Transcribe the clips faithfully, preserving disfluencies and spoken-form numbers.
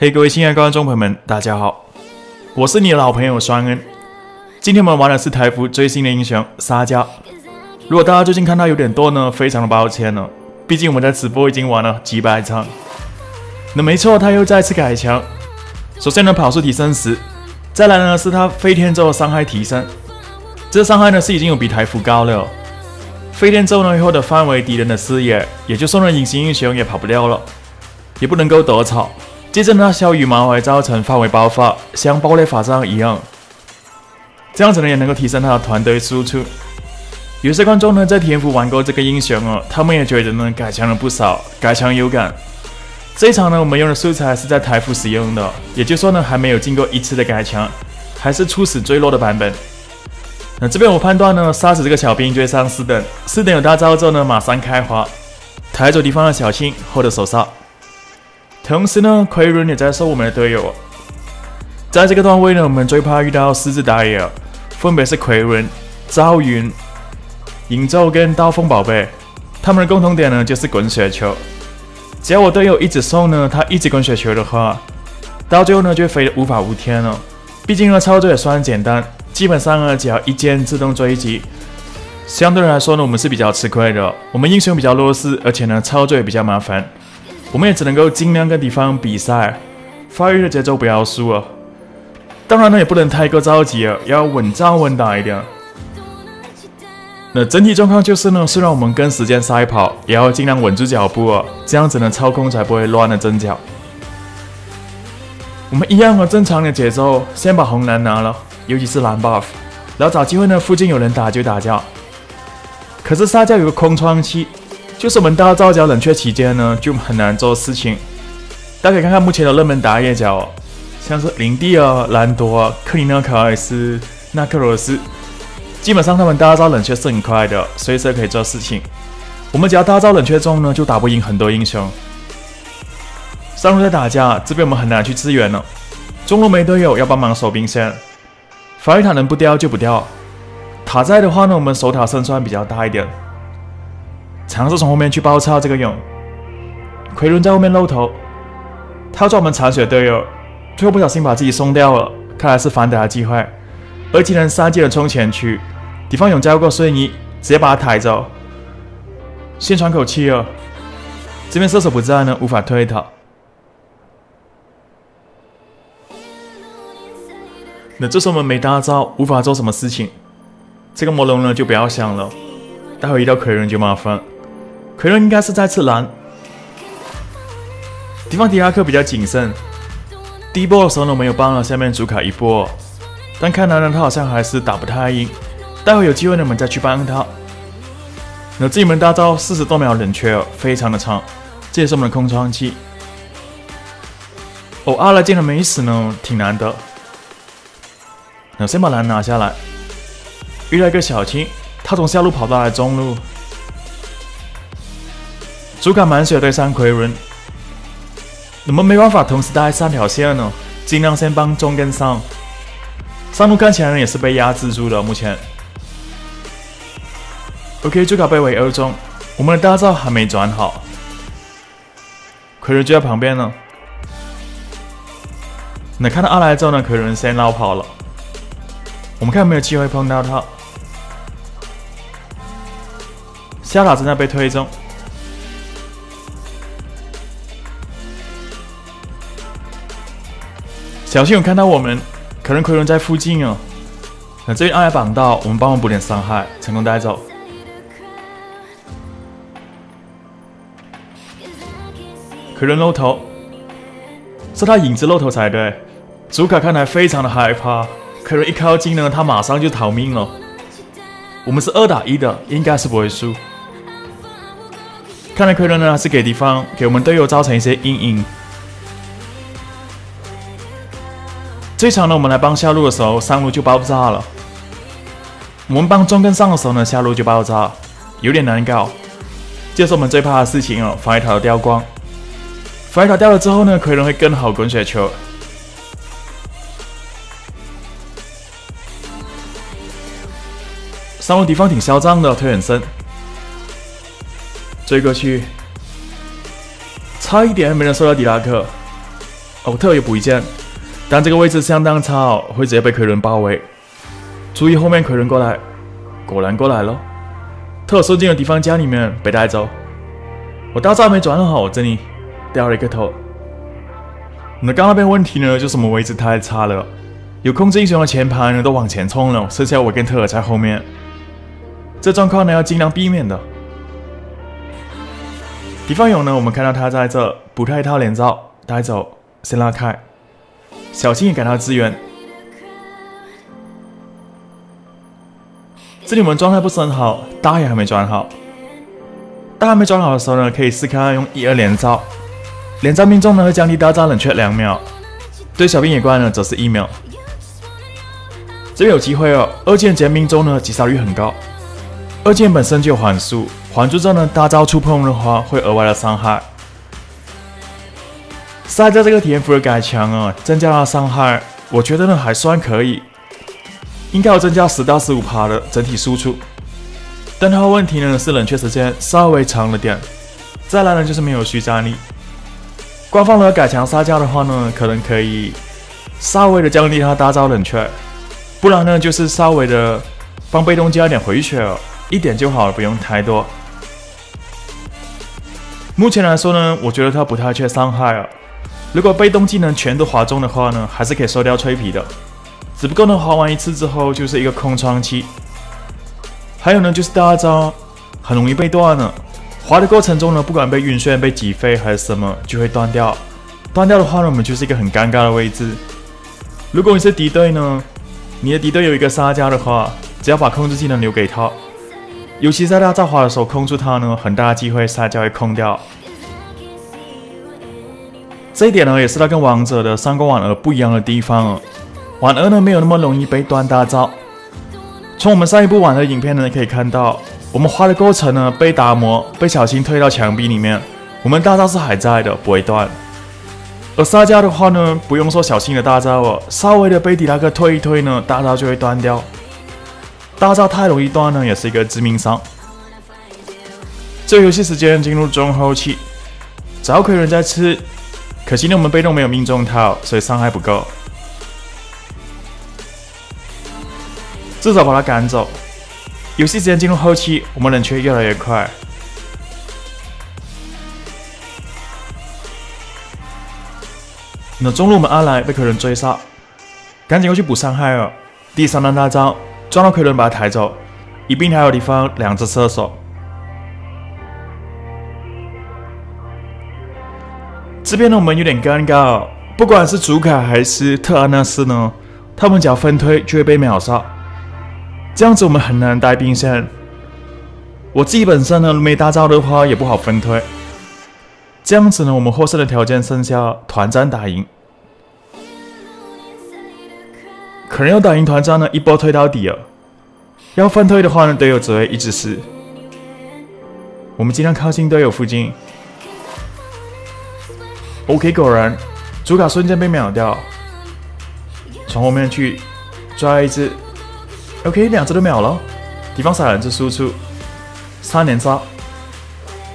嘿、hey, 各位亲爱的观众朋友们，大家好，我是你的老朋友双恩。今天我们玩的是台服最新的英雄颯枷。如果大家最近看到有点多呢，非常的抱歉了，毕竟我们在直播已经玩了几百场。那没错，他又再次改强。首先呢，跑速提升十，再来呢是他飞天咒的伤害提升。这伤害呢是已经有比台服高了、哦。 飞天咒呢以后的范围敌人的视野，也就算了隐形英雄也跑不掉了，也不能够得草。接着呢，小羽毛还造成范围爆发，像爆裂法杖一样，这样子呢也能够提升他的团队输出。有些观众呢在天赋玩过这个英雄哦，他们也觉得呢改强了不少，改强有感。这一场呢我们用的素材是在台服使用的，也就说呢还没有经过一次的改强，还是初始最弱的版本。 那这边我判断呢，杀死这个小兵就会上四等，四等有大招之后呢，马上开花，抬走敌方的小青或者手刹。同时呢，奎伦也在收我们的队友。在这个段位呢，我们最怕遇到四只打野，分别是奎伦、赵云、影咒跟刀锋宝贝。他们的共同点呢就是滚雪球。只要我队友一直送呢，他一直滚雪球的话，到最后呢就会飞得无法无天了。毕竟呢，操作也算简单。 基本上呢，只要一键自动追击，相对来说呢，我们是比较吃亏的。我们英雄比较弱势，而且呢，操作也比较麻烦。我们也只能够尽量跟敌方比赛，发育的节奏不要输啊。当然呢，也不能太过着急啊，要稳扎稳打一点。那整体状况就是呢，虽然我们跟时间赛跑，也要尽量稳住脚步啊，这样子呢，操控才不会乱了阵脚。我们一样和正常的节奏，先把红蓝拿了。 尤其是蓝 buff， 然后找机会呢，附近有人打就打掉。可是颯枷有个空窗期，就是我们到皂角冷却期间呢，就很难做事情。大家可以看看目前的热门打野角，像是林地啊、兰朵啊、克里纳、卡尔斯、纳克罗斯，基本上他们大招冷却是很快的，随时可以做事情。我们只要大招冷却中呢，就打不赢很多英雄。上路在打架，这边我们很难去支援了。中路没队友要帮忙守兵线。 防御塔能不掉就不掉，塔在的话呢，我们守塔胜算比较大一点。尝试从后面去包抄这个勇，奎伦在后面露头，他抓我们残血队友，最后不小心把自己送掉了，看来是反打的机会。而技能三技能冲前区，敌方勇加入过瞬移，直接把他抬走，先喘口气哦。这边射手不在呢，无法推塔。 那这时候我们没大招，无法做什么事情。这个魔龙呢就不要想了，待会遇到奎伦就麻烦。奎伦应该是在吃蓝。敌方迪拉克比较谨慎，第一波的时候呢我们有帮了下面主卡一波，但看来呢他好像还是打不太赢。待会有机会呢我们再去帮他。那自己们大招四十多秒冷却，非常的长，这也是我们的空窗期。哦，阿拉竟然没死呢，挺难的。 那先把蓝拿下来，遇到一个小青，他从下路跑到了中路，主卡满血对上奎伦，我们没办法同时带三条线呢，尽量先帮中跟上。上路看起来呢也是被压制住了，目前。OK， 主卡被围殴中，我们的大招还没转好，奎伦就在旁边呢。那看到阿莱之后呢，奎伦先绕跑了。 我们看有没有机会碰到他。下塔正在被推中，小心有看到我们，可能奎伦在附近哦。那这边阿莱绑到，我们帮忙补点伤害，成功带走。奎伦露头，是他影子露头才对。主卡看来非常的害怕。 奎伦一靠近呢，他马上就逃命了。我们是二打一的，应该是不会输。看来奎伦呢是给敌方、给我们队友造成一些阴影。这场呢，我们来帮下路的时候，上路就爆炸了；我们帮中跟上的时候呢，下路就爆炸，有点难搞。这是我们最怕的事情哦，防御塔掉光。防御塔掉了之后呢，奎伦会更好滚雪球。 上路敌方挺嚣张的，推很深，追过去，差一点没能收到迪拉克。偶特也补一件，但这个位置相当差哦，会直接被奎伦包围。注意后面奎伦过来，果然过来了。特射进了敌方家里面，被带走。我大招没转好，这里掉了一个头。我们刚刚那边问题呢，就是我们位置太差了，有控制英雄的前排呢都往前冲了，剩下我跟特尔在后面。这状况呢要尽量避免的。 敌方勇呢？我们看到他在这补他一套连招，带走，先拉开，小心也给他支援。这里我们状态不是很好，大也还没转好。大还没转好的时候呢，可以试看用一二连招，连招命中呢会降低大招冷却两秒，对小兵野怪呢则是一秒。这边有机会哦，二技能直接命中呢击杀率很高，二技能本身就有缓速。 环住之后呢，大招触碰的话会额外的伤害。赛在这个体验服的改强啊，增加了伤害，我觉得呢还算可以，应该有增加十到十五趴的整体输出。但它的问题呢是冷却时间稍微长了点，再来呢就是没有续战力。官方的改强赛加的话呢，可能可以稍微的降低它大招冷却，不然呢就是稍微的帮被动加一点回血哦。 一点就好了，不用太多。目前来说呢，我觉得他不太缺伤害啊。如果被动技能全都滑中的话呢，还是可以收掉脆皮的。只不过呢，滑完一次之后就是一个空窗期。还有呢，就是大招很容易被断了。滑的过程中呢，不管被晕眩、被击飞还是什么，就会断掉。断掉的话呢，我们就是一个很尴尬的位置。如果你是敌对呢，你的敌对有一个颯枷的话，只要把控制技能留给他。 尤其在大招滑的时候控住他呢，很大的机会颯枷会空掉。这一点呢，也是他跟王者的上攻婉儿不一样的地方哦。婉儿呢没有那么容易被断大招。从我们上一部婉儿影片呢可以看到，我们滑的过程呢被打磨，被小心推到墙壁里面，我们大招是还在的，不会断。而颯枷的话呢，不用说小心的大招哦，稍微的被迪拉克推一推呢，大招就会断掉。 大招太容易断呢，也是一个致命伤。这游戏时间进入中后期，找奎伦在吃，可惜呢我们被动没有命中他，所以伤害不够。至少把他赶走。游戏时间进入后期，我们冷却越来越快。那中路我们阿莱被奎伦追杀，赶紧过去补伤害哦。第三单大招。 撞到奎伦把他抬走，一并还有敌方两只射手。这边呢我们有点尴尬、哦，不管是祖凯还是特安纳斯呢，他们只要分推就会被秒杀，这样子我们很难带兵线。我自己本身呢没大招的话也不好分推，这样子呢我们获胜的条件剩下团战打赢。 可能要打赢团战呢，一波推到底啊！要分推的话呢，队友只会一直死。我们尽量靠近队友附近。OK， 果然，主卡瞬间被秒掉。从后面去抓一只 ，OK， 两只都秒了。敌方闪人之输出，三连杀。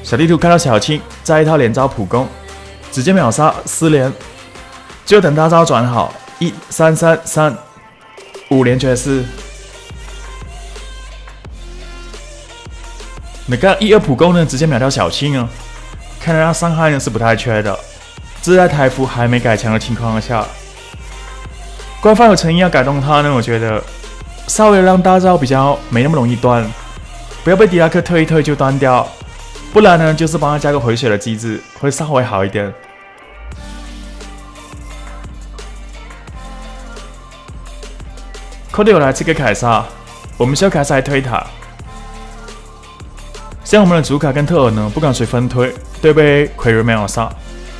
小地图看到小青，再一套连招普攻，直接秒杀四连。就等大招转好，一三三三。 五连绝世，你看一二普攻呢，直接秒掉小青啊！看来他伤害呢是不太缺的，这在台服还没改强的情况下，官方有诚意要改动他呢，我觉得稍微让大招比较没那么容易断，不要被迪拉克推一推就断掉，不然呢就是帮他加个回血的机制，会稍微好一点。 扣队友来吃个凯撒，我们需要凯撒来推塔。像我们的主卡跟特尔呢，不管谁分推，都被奎伦秒杀。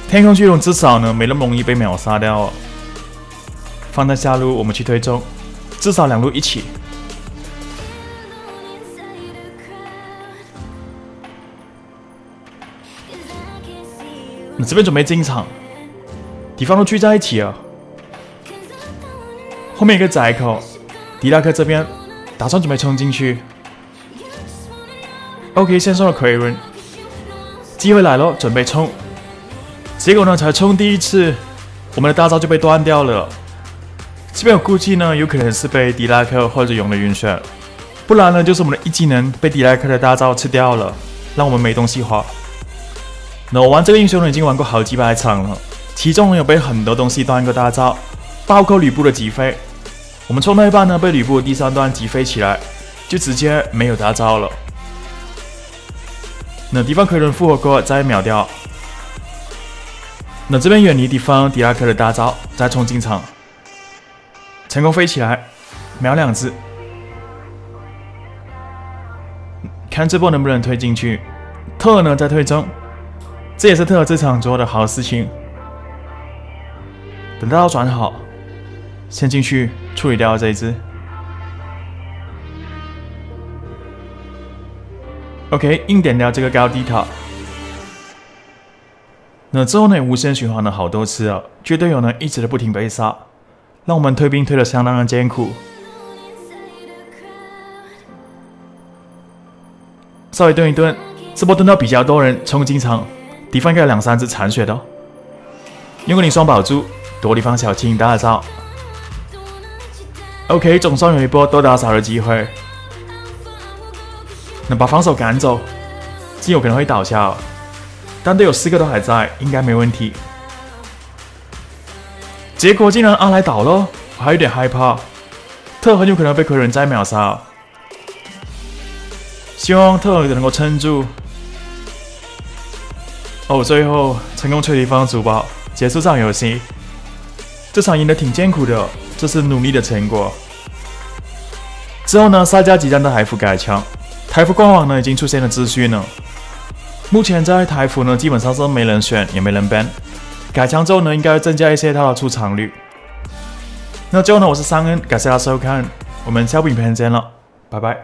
天空巨龙至少呢没那么容易被秒杀掉哦。放在下路，我们去推中，至少两路一起。你这边准备进场，敌方都聚在一起啊。后面有个窄口。 迪拉克这边打算准备冲进去 ，OK， 先送了奎伦，机会来了，准备冲，结果呢才冲第一次，我们的大招就被断掉了。这边我估计呢，有可能是被狄拉克或者勇的晕眩，不然呢就是我们的一技能被狄拉克的大招吃掉了，让我们没东西花。那我玩这个英雄呢，已经玩过好几百场了，其中呢有被很多东西断过大招，包括吕布的击飞。我们冲到一半呢，被吕布第三段击飞起来，就直接没有大招了。 那敌方可能复活过再秒掉。那这边远离敌方狄拉克的大招，再冲进场，成功飞起来，秒两只。看这波能不能推进去？特呢在退中，这也是特这场做的好事情。等大招转好，先进去处理掉这一只。 OK， 硬点掉这个高地塔。那之后呢，无限循环了好多次啊，这队友呢一直都不停被杀，让我们退兵退得相当的艰苦。稍微蹲一蹲，这波蹲到比较多人冲进场，敌方应该有两三只残血的、哦。用个你双宝珠躲敌方小青大招。OK， 总算有一波多打少的机会。 能把防守赶走，基友可能会倒下、哦，但队友四个都还在，应该没问题。结果竟然阿莱倒了，我还有点害怕，特很有可能被奎伦再秒杀、哦。希望特能够撑住。哦，最后成功吹敌方主宝，结束这场游戏。这场赢得挺艰苦的，这是努力的成果。之后呢，赛加即将到海服改枪。 台服官网呢已经出现了资讯了。目前在台服呢基本上是没人选也没人 ban， 改枪之后呢应该增加一些它的出场率。那最后呢我是尚恩，感谢大家收看，我们下部影片见了，拜拜。